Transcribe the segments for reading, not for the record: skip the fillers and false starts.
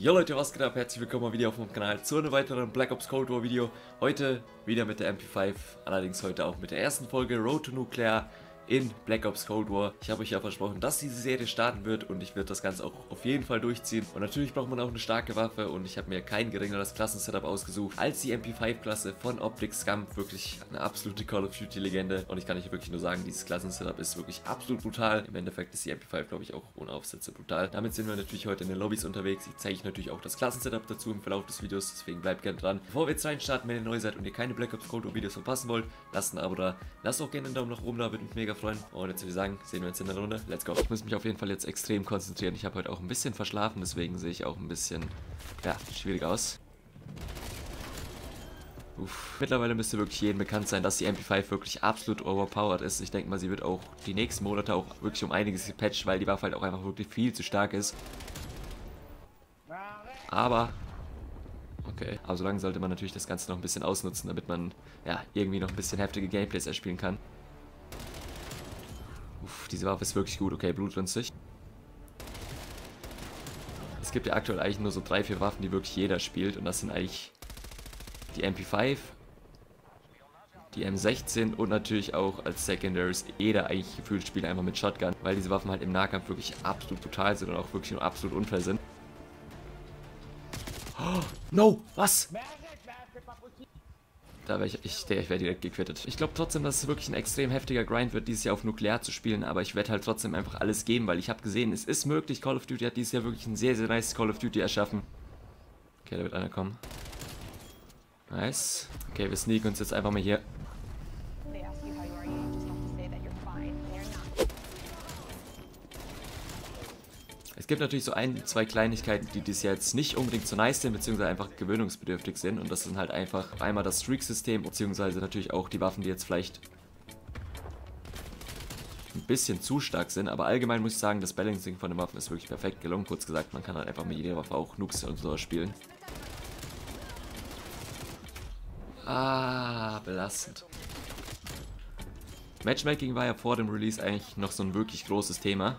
Jo Leute, was geht ab? Herzlich willkommen mal wieder auf meinem Kanal zu einem weiteren Black Ops Cold War Video. Heute wieder mit der MP5, allerdings heute auch mit der ersten Folge Road to Nuclear in Black Ops Cold War. Ich habe euch ja versprochen, dass diese Serie starten wird und ich werde das Ganze auch auf jeden Fall durchziehen. Und natürlich braucht man auch eine starke Waffe und ich habe mir kein geringeres Klassensetup ausgesucht als die MP5-Klasse von Optic Scump. Wirklich eine absolute Call of Duty-Legende und ich kann euch wirklich nur sagen, dieses Klassensetup ist wirklich absolut brutal. Im Endeffekt ist die MP5, glaube ich, auch ohne Aufsätze brutal. Damit sind wir natürlich heute in den Lobbys unterwegs. Ich zeige euch natürlich auch das Klassensetup dazu im Verlauf des Videos, deswegen bleibt gerne dran. Bevor wir jetzt reinstarten, wenn ihr neu seid und ihr keine Black Ops Cold War Videos verpassen wollt, lasst ein Abo da. Lasst auch gerne einen Daumen nach oben da, würde mich mega freuen. Und jetzt würde ich sagen, sehen wir uns in der Runde. Let's go. Ich muss mich auf jeden Fall jetzt extrem konzentrieren. Ich habe heute auch ein bisschen verschlafen, deswegen sehe ich auch ein bisschen, ja, schwierig aus. Uff. Mittlerweile müsste wirklich jedem bekannt sein, dass die MP5 wirklich absolut overpowered ist. Ich denke mal, sie wird auch die nächsten Monate auch wirklich um einiges gepatcht, weil die Waffe halt auch einfach wirklich viel zu stark ist. Aber okay, aber so lange sollte man natürlich das Ganze noch ein bisschen ausnutzen, damit man, ja, irgendwie noch ein bisschen heftige Gameplays erspielen kann. Uff, diese Waffe ist wirklich gut. Okay, blutrünstig. Es gibt ja aktuell eigentlich nur so 3, 4 Waffen, die wirklich jeder spielt. Und das sind eigentlich die MP5, die M16 und natürlich auch als Secondaries jeder eigentlich gefühlt spielt einfach mit Shotgun. Weil diese Waffen halt im Nahkampf wirklich absolut brutal sind und auch wirklich nur absolut unfair sind. Oh, no! Was? Da wäre ich wäre direkt gequittet. Ich glaube trotzdem, dass es wirklich ein extrem heftiger Grind wird, dieses Jahr auf Nuklear zu spielen, aber ich werde halt trotzdem einfach alles geben, weil ich habe gesehen, es ist möglich. Call of Duty hat dieses Jahr wirklich ein sehr, sehr nice Call of Duty erschaffen. Okay, da wird einer kommen. Nice. Okay, wir sneaken uns jetzt einfach mal hier. Es gibt natürlich so 1, 2 Kleinigkeiten, die dies jetzt nicht unbedingt so nice sind, beziehungsweise einfach gewöhnungsbedürftig sind. Und das sind halt einfach einmal das Streak-System, beziehungsweise natürlich auch die Waffen, die jetzt vielleicht ein bisschen zu stark sind. Aber allgemein muss ich sagen, das Balancing von den Waffen ist wirklich perfekt gelungen. Kurz gesagt, man kann halt einfach mit jeder Waffe auch Nukes und so spielen. Ah, belastend. Matchmaking war ja vor dem Release eigentlich noch so ein wirklich großes Thema.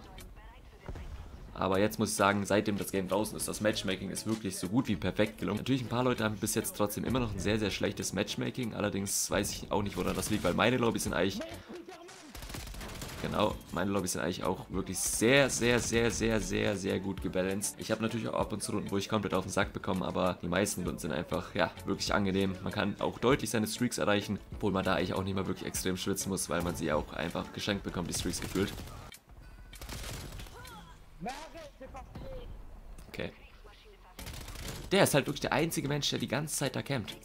Aber jetzt muss ich sagen, seitdem das Game draußen ist, das Matchmaking ist wirklich so gut wie perfekt gelungen. Natürlich, ein paar Leute haben bis jetzt trotzdem immer noch ein sehr, sehr schlechtes Matchmaking. Allerdings weiß ich auch nicht, woran das liegt, weil meine Lobbys sind eigentlich... Genau, meine Lobbys sind eigentlich auch wirklich sehr, sehr, sehr, sehr, sehr, sehr gut gebalanced. Ich habe natürlich auch ab und zu Runden, wo ich komplett auf den Sack bekomme, aber die meisten Runden sind einfach, ja, wirklich angenehm. Man kann auch deutlich seine Streaks erreichen, obwohl man da eigentlich auch nicht mehr wirklich extrem schwitzen muss, weil man sie ja auch einfach geschenkt bekommt, die Streaks gefühlt. Okay. Der ist halt wirklich der einzige Mensch, der die ganze Zeit da campt.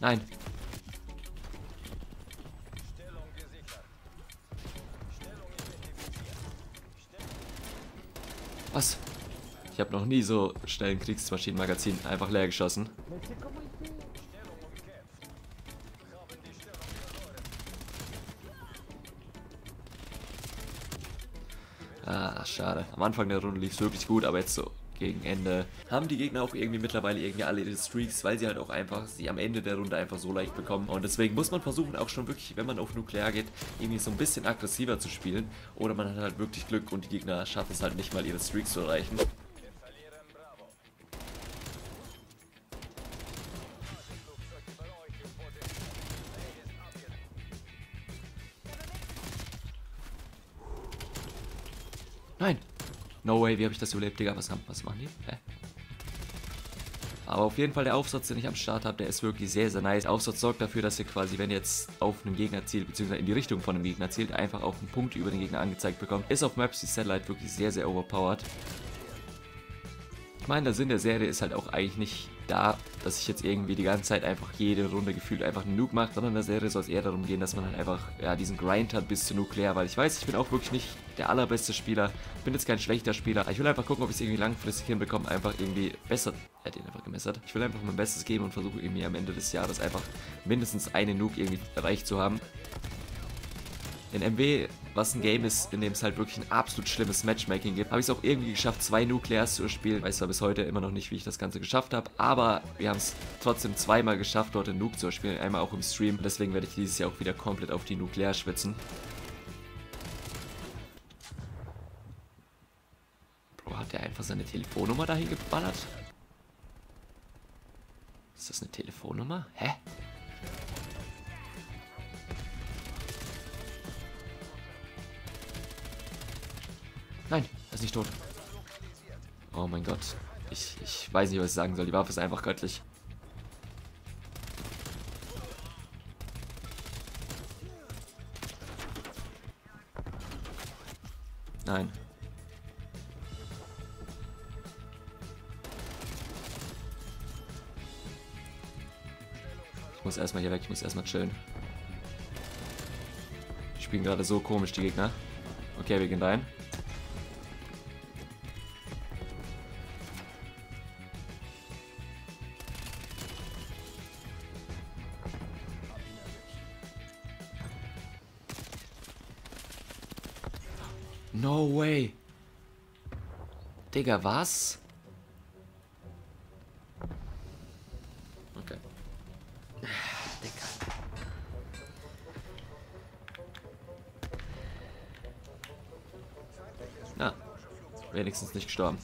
Nein. Was? Ich habe noch nie so schnell ein Kriegsmaschinenmagazin einfach leer geschossen. Ah, schade. Am Anfang der Runde lief es wirklich gut, aber jetzt so gegen Ende haben die Gegner auch irgendwie mittlerweile irgendwie alle ihre Streaks, weil sie halt auch einfach sie am Ende der Runde einfach so leicht bekommen. Und deswegen muss man versuchen, auch schon wirklich, wenn man auf Nuklear geht, irgendwie so ein bisschen aggressiver zu spielen. Oder man hat halt wirklich Glück und die Gegner schaffen es halt nicht mal, ihre Streaks zu erreichen. Nein. No way, wie habe ich das überlebt, Digga? Was machen die? Hä? Aber auf jeden Fall der Aufsatz, den ich am Start habe, der ist wirklich sehr, sehr nice. Der Aufsatz sorgt dafür, dass ihr quasi, wenn ihr jetzt auf einen Gegner zielt, beziehungsweise in die Richtung von einem Gegner zielt, einfach auch einen Punkt über den Gegner angezeigt bekommt. Ist auf Maps die Satellite wirklich sehr, sehr overpowered. Ich meine, der Sinn der Serie ist halt auch eigentlich nicht da, dass ich jetzt irgendwie die ganze Zeit einfach jede Runde gefühlt einfach einen Nuke mache, sondern in der Serie soll es eher darum gehen, dass man halt einfach, ja, diesen Grind hat bis zu Nuklear, weil ich weiß, ich bin auch wirklich nicht der allerbeste Spieler, bin jetzt kein schlechter Spieler, aber ich will einfach gucken, ob ich es irgendwie langfristig hinbekomme, einfach irgendwie besser, er hat ihn einfach gemessert, ich will einfach mein Bestes geben und versuche irgendwie am Ende des Jahres einfach mindestens eine Nuke irgendwie erreicht zu haben. In MW, was ein Game ist, in dem es halt wirklich ein absolut schlimmes Matchmaking gibt, habe ich es auch irgendwie geschafft, 2 Nuklears zu spielen. Ich weiß zwar bis heute immer noch nicht, wie ich das Ganze geschafft habe, aber wir haben es trotzdem zweimal geschafft, dort den Nuke zu spielen, einmal auch im Stream. Und deswegen werde ich dieses Jahr auch wieder komplett auf die Nuklear schwitzen. Bro, Hat er einfach seine Telefonnummer dahin geballert? Ist das eine Telefonnummer? Hä? Nein, er ist nicht tot. Oh mein Gott. Ich weiß nicht, was ich sagen soll. Die Waffe ist einfach göttlich. Nein. Ich muss erstmal hier weg. Ich muss erstmal chillen. Die spielen gerade so komisch, die Gegner. Okay, wir gehen rein. No way. Digga, was? Okay. Digga. Na, wenigstens nicht gestorben.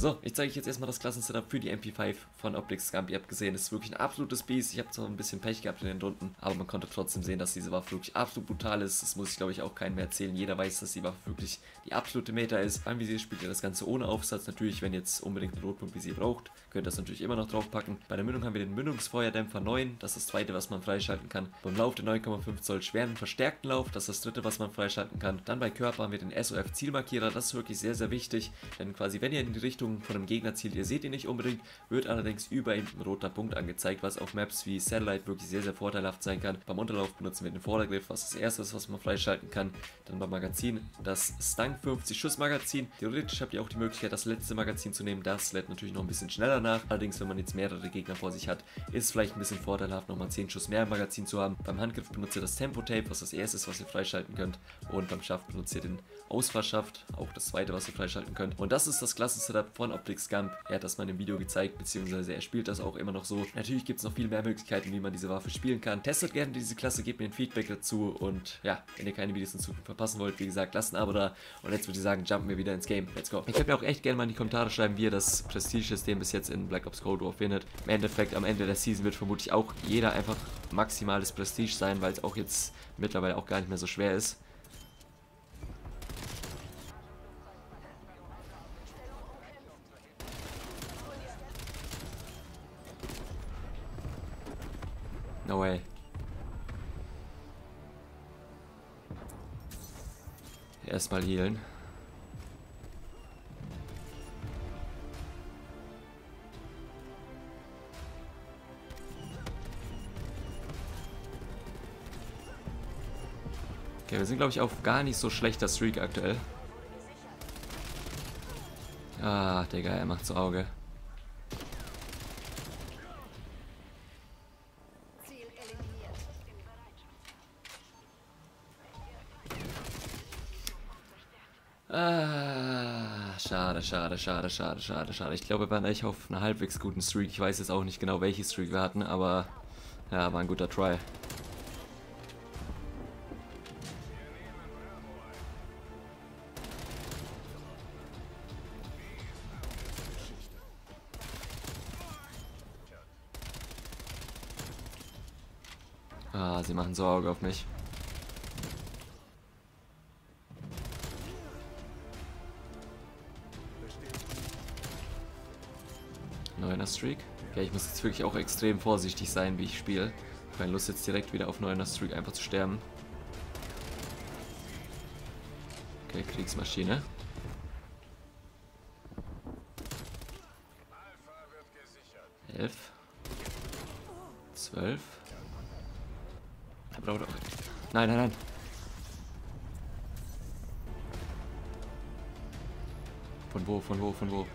So, ich zeige euch jetzt erstmal das Klassen-Setup für die MP5 von Optic Scump. Ihr habt gesehen, es ist wirklich ein absolutes Biest. Ich habe zwar ein bisschen Pech gehabt in den Runden, aber man konnte trotzdem sehen, dass diese Waffe wirklich absolut brutal ist. Das muss ich, glaube ich, auch keinem mehr erzählen. Jeder weiß, dass die Waffe wirklich die absolute Meta ist. Beim Visier spielt ihr das Ganze ohne Aufsatz. Natürlich, wenn ihr jetzt unbedingt ein Rotpunkt-Visier braucht, könnt ihr das natürlich immer noch draufpacken. Bei der Mündung haben wir den Mündungsfeuerdämpfer 9. Das ist das zweite, was man freischalten kann. Beim Lauf den 9,5 Zoll schweren verstärkten Lauf. Das ist das dritte, was man freischalten kann. Dann bei Körper haben wir den SOF-Zielmarkierer. Das ist wirklich sehr, sehr wichtig, denn quasi, wenn ihr in die Richtung von einem Gegner zielt, ihr seht ihn nicht unbedingt, wird allerdings über ihm ein roter Punkt angezeigt, was auf Maps wie Satellite wirklich sehr, sehr vorteilhaft sein kann. Beim Unterlauf benutzen wir den Vordergriff, was das erste ist, was man freischalten kann. Dann beim Magazin das Stank 50-Schuss-Magazin. Theoretisch habt ihr auch die Möglichkeit, das letzte Magazin zu nehmen. Das lädt natürlich noch ein bisschen schneller nach. Allerdings, wenn man jetzt mehrere Gegner vor sich hat, ist vielleicht ein bisschen vorteilhaft, nochmal 10 Schuss mehr im Magazin zu haben. Beim Handgriff benutzt ihr das Tempo-Tape, was das erste ist, was ihr freischalten könnt. Und beim Schaft benutzt ihr den Ausfahrschaft, auch das zweite, was ihr freischalten könnt. Und das ist das Klassen-Setup von Optic Scump. Er hat das mal in dem Video gezeigt, beziehungsweise er spielt das auch immer noch so. Natürlich gibt es noch viel mehr Möglichkeiten, wie man diese Waffe spielen kann. Testet gerne diese Klasse, gebt mir ein Feedback dazu und ja, wenn ihr keine Videos in Zukunft verpassen wollt, wie gesagt, lasst ein Abo da und jetzt würde ich sagen, jumpen wir wieder ins Game. Let's go. Ihr könnt mir auch echt gerne mal in die Kommentare schreiben, wie ihr das Prestige-System bis jetzt in Black Ops Cold War findet. Im Endeffekt, am Ende der Season wird vermutlich auch jeder einfach maximales Prestige sein, weil es auch jetzt mittlerweile auch gar nicht mehr so schwer ist. No way. Erstmal healen. Okay, wir sind, glaube ich, auf gar nicht so schlechter Streak aktuell. Ah, Digga, er macht's Auge. Schade, schade, schade, schade, schade, schade. Ich glaube, wir waren echt auf einer halbwegs guten Streak. Ich weiß jetzt auch nicht genau, welche Streak wir hatten, aber ja, war ein guter Try. Ah, sie machen so Auge auf mich. Neuner Streak. Okay, ich muss jetzt wirklich auch extrem vorsichtig sein, wie ich spiele. Keine Lust jetzt direkt wieder auf neuner Streak einfach zu sterben. Okay, Kriegsmaschine. Alpha wird gesichert. 11. 12. Er braucht auch. Nein, nein, nein. Von wo, von wo, von wo?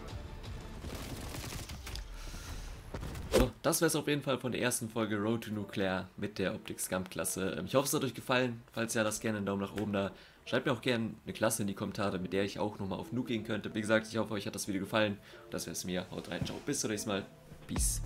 Das wäre es auf jeden Fall von der ersten Folge Road to Nuclear mit der Optic Scump-Klasse. Ich hoffe, es hat euch gefallen. Falls ja, lasst gerne einen Daumen nach oben da. Schreibt mir auch gerne eine Klasse in die Kommentare, mit der ich auch nochmal auf Nuke gehen könnte. Wie gesagt, ich hoffe, euch hat das Video gefallen. Und das wäre es mir. Haut rein, ciao, bis zum nächsten Mal. Peace.